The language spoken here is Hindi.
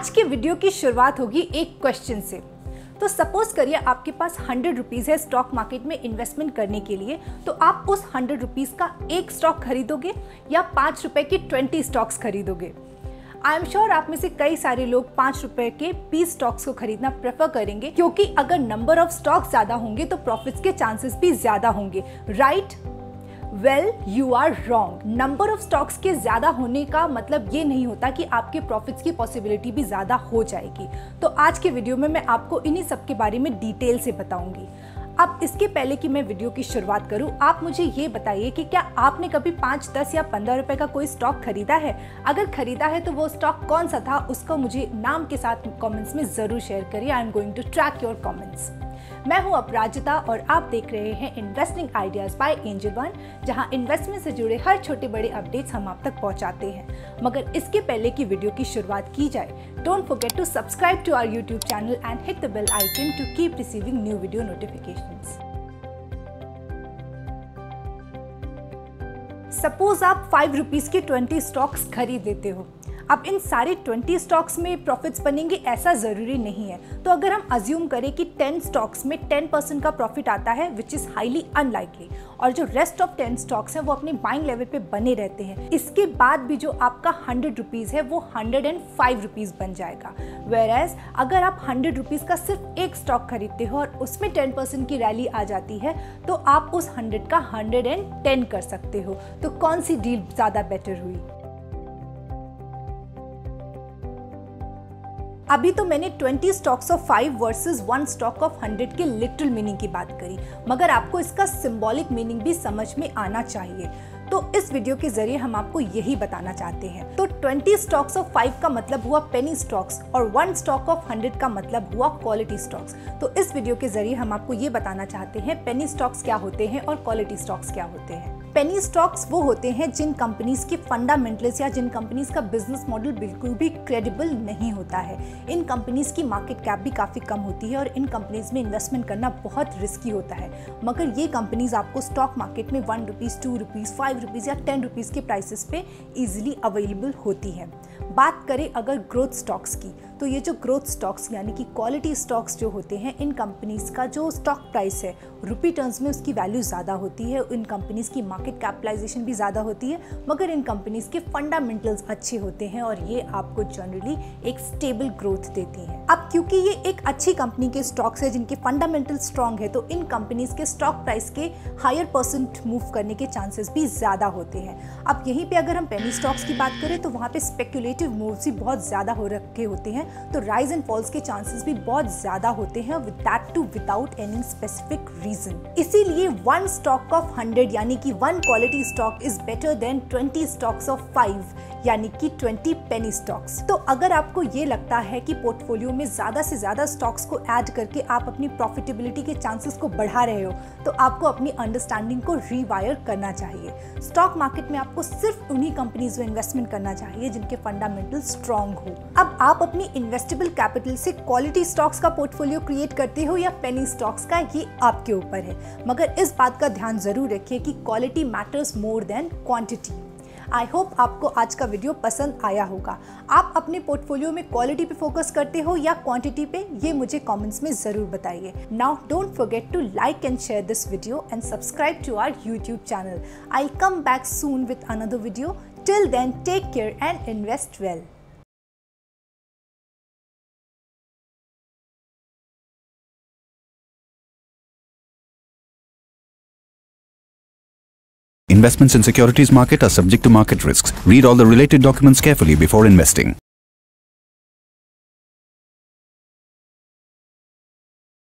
आज के वीडियो की शुरुआत होगी एक क्वेश्चन से। तो सपोज करिए आपके पास 100 रुपीज़ है स्टॉक मार्केट में इन्वेस्टमेंट करने के लिए, तो आप उस 100 रुपीज़ का एक स्टॉक खरीदोगे या 5 रुपये के 20 स्टॉक्स खरीदोगे। आई एम श्योर आप में से कई सारे लोग 5 रुपये के 20 स्टॉक्स को खरीदना प्रेफर करेंगे, क्योंकि अगर नंबर ऑफ स्टॉक्स ज़्यादा होंगे तो प्रॉफिट्स के चांसेस भी ज़्यादा होंगे, right? Well, you are wrong. Number of stocks के ज़्यादा होने का मतलब ये नहीं होता कि आपके प्रॉफिट्स की पॉसिबिलिटी भी ज़्यादा हो जाएगी। तो आज के वीडियो में मैं आपको इन्हीं सब के बारे में डिटेल से बताऊंगी। अब इसके पहले कि मैं वीडियो की शुरुआत करूं, आप मुझे ये बताइए कि क्या आपने कभी 5, 10 या 15 रुपए का कोई स्टॉक खरीदा है? अगर खरीदा है तो वो स्टॉक कौन सा था, उसको मुझे नाम के साथ कॉमेंट्स में ज़रूर शेयर करिए। I am going to track your comments. मैं हूं अपराजिता और आप देख रहे हैं investing ideas by Angel One, जहां इन्वेस्टमेंट से जुड़े हर छोटे बड़े अपडेट्स हम आप तक पहुंचाते हैं। मगर इसके पहले की वीडियो की शुरुआत की जाए, don't forget to subscribe to our YouTube channel and hit the bell icon to keep receiving new video notifications. Suppose आप 5 रुपीज़ के 20 स्टॉक्स खरीद लेते हो। अब इन सारे 20 स्टॉक्स में प्रॉफिट्स बनेंगे ऐसा ज़रूरी नहीं है। तो अगर हम अज्यूम करें कि 10 स्टॉक्स में 10% का प्रॉफिट आता है, विच इज़ हाईली अनलाइकली, और जो रेस्ट ऑफ 10 स्टॉक्स हैं वो अपने बाइंग लेवल पे बने रहते हैं। इसके बाद भी जो आपका 100 रुपीज़ है वो 105 रुपीज़ बन जाएगा। वेयर एज अगर आप 100 रुपीज़ का सिर्फ एक स्टॉक खरीदते हो और उसमें 10% की रैली आ जाती है, तो आप उस 100 का 110 कर सकते हो। तो कौन सी डील ज़्यादा बेटर हुई? अभी तो मैंने 20 stocks of 5 versus 1 stock of 100 के लिटरल मीनिंग की बात करी, मगर आपको इसका सिंबॉलिक मीनिंग भी समझ में आना चाहिए। तो इस वीडियो के जरिए हम आपको यही बताना चाहते हैं। तो 20 स्टॉक्स ऑफ 5 का मतलब हुआ पेनी स्टॉक्स और 1 स्टॉक ऑफ 100 का मतलब हुआ क्वालिटी स्टॉक्स। तो इस वीडियो के जरिए हम आपको ये बताना चाहते हैं पेनी स्टॉक्स क्या होते हैं और क्वालिटी स्टॉक्स क्या होते हैं। पेनी स्टॉक्स वो होते हैं जिन कंपनीज के फंडामेंटल्स या जिन कंपनीज का बिजनेस मॉडल बिल्कुल भी क्रेडिबल नहीं होता है। इन कंपनीज की मार्केट कैप भी काफ़ी कम होती है और इन कंपनीज में इन्वेस्टमेंट करना बहुत रिस्की होता है। मगर ये कंपनीज आपको स्टॉक मार्केट में 1 रुपीज़, 2 रुपीज़, 5 रुपीज़ या 10 रुपीज़ के प्राइसेस पे ईजिली अवेलेबल होती है। बात करें अगर ग्रोथ स्टॉक्स की, तो ये जो ग्रोथ स्टॉक्स यानी कि क्वालिटी स्टॉक्स जो होते हैं, इन कंपनीज़ का जो स्टॉक प्राइस है रुपी टर्म्स में उसकी वैल्यू ज़्यादा होती है, इन कंपनीज़ की मार्केट कैपिटलाइजेशन भी ज़्यादा होती है, मगर इन कंपनीज़ के फंडामेंटल्स अच्छे होते हैं और ये आपको जनरली एक स्टेबल ग्रोथ देती हैं। अब क्योंकि ये एक अच्छी कंपनी के स्टॉक्स है जिनके फंडामेंटल स्ट्रॉन्ग है, तो इन कंपनीज़ के स्टॉक प्राइस के हायर परसेंट मूव करने के चांसेस भी ज़्यादा होते हैं। अब यहीं पर अगर हम पेनी स्टॉक्स की बात करें तो वहाँ पर स्पेक्यूलेटिव मूव्स भी बहुत ज़्यादा हो रखे होते हैं, तो राइज एंड फॉल्स के चांसेस भी बहुत ज़्यादा होते हैं, with that too without any specific reason. इसीलिए 1 स्टॉक ऑफ 100 यानी कि 1 quality stock is better than 20 stocks of 5 यानी कि 20 पेनी स्टॉक्स। तो अगर आपको ये लगता है कि पोर्टफोलियो में ज़्यादा से ज़्यादा स्टॉक्स को ऐड करके आप अपनी प्रॉफिटेबिलिटी के चांसेस को बढ़ा रहे हो, तो आपको अपनी अंडरस्टैंडिंग को रीवायर करना चाहिए। स्टॉक मार्केट में आपको सिर्फ उन्हीं कंपनीज में इन्वेस्टमेंट करना चाहिए जिनके फंडामेंटल स्ट्रॉन्ग हो। अब आप अपनी इन्वेस्टेबल कैपिटल से क्वालिटी स्टॉक्स का पोर्टफोलियो क्रिएट करते हो या पेनी स्टॉक्स का, ये आपके ऊपर है। मगर इस बात का ध्यान जरूर रखिए कि quality matters more than quantity. I hope आपको आज का वीडियो पसंद आया होगा। आप अपने पोर्टफोलियो में क्वालिटी पे फोकस करते हो या क्वांटिटी पे, ये मुझे कमेंट्स में ज़रूर बताइए। Now don't forget to like and share this video and subscribe to our YouTube channel. I will come back soon with another video. Till then take care and invest well. Investments in securities market are subject to market risks. Read all the related documents carefully before investing.